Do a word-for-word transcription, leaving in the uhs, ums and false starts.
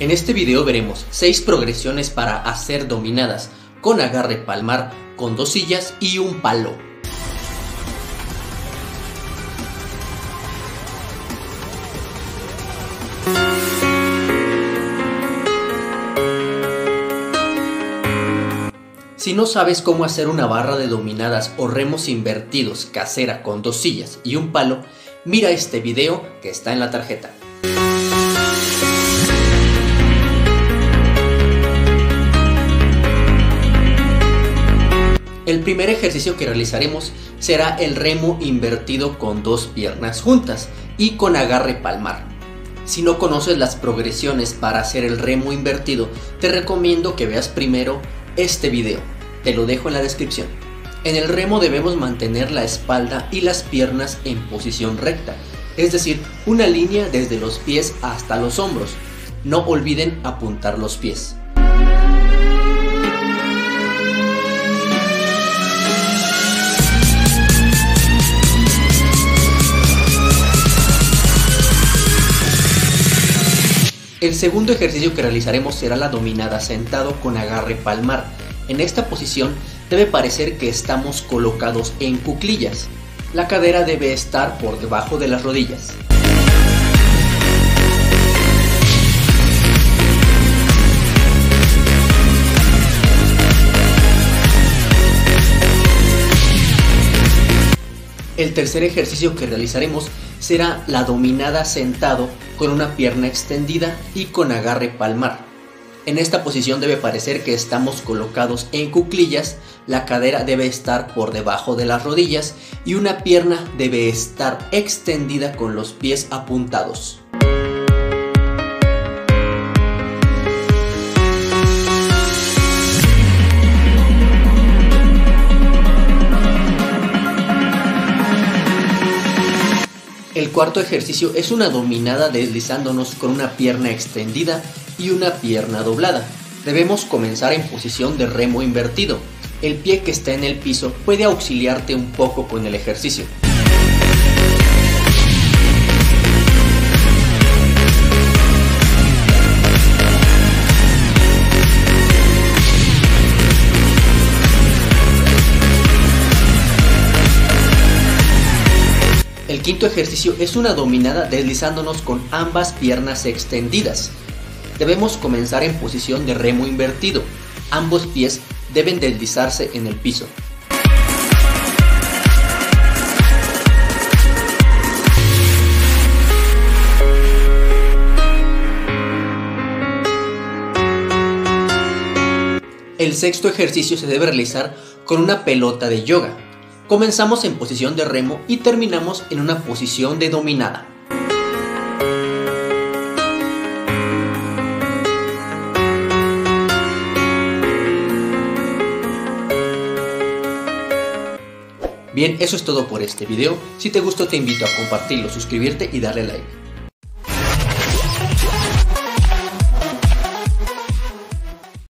En este video veremos seis progresiones para hacer dominadas con agarre palmar, con dos sillas y un palo. Si no sabes cómo hacer una barra de dominadas o remos invertidos casera con dos sillas y un palo, mira este video que está en la tarjeta. El primer ejercicio que realizaremos será el remo invertido con dos piernas juntas y con agarre palmar. Si no conoces las progresiones para hacer el remo invertido, te recomiendo que veas primero este video, te lo dejo en la descripción. En el remo debemos mantener la espalda y las piernas en posición recta, es decir, una línea desde los pies hasta los hombros. No olviden apuntar los pies. El segundo ejercicio que realizaremos será la dominada sentado con agarre palmar. En esta posición debe parecer que estamos colocados en cuclillas. La cadera debe estar por debajo de las rodillas. El tercer ejercicio que realizaremos será la dominada sentado con una pierna extendida y con agarre palmar. En esta posición debe parecer que estamos colocados en cuclillas, la cadera debe estar por debajo de las rodillas y una pierna debe estar extendida con los pies apuntados. El cuarto ejercicio es una dominada deslizándonos con una pierna extendida y una pierna doblada. Debemos comenzar en posición de remo invertido. El pie que está en el piso puede auxiliarte un poco con el ejercicio. El quinto ejercicio es una dominada deslizándonos con ambas piernas extendidas. Debemos comenzar en posición de remo invertido. Ambos pies deben deslizarse en el piso. El sexto ejercicio se debe realizar con una pelota de yoga. Comenzamos en posición de remo y terminamos en una posición de dominada. Bien, eso es todo por este video. Si te gustó, te invito a compartirlo, suscribirte y darle like.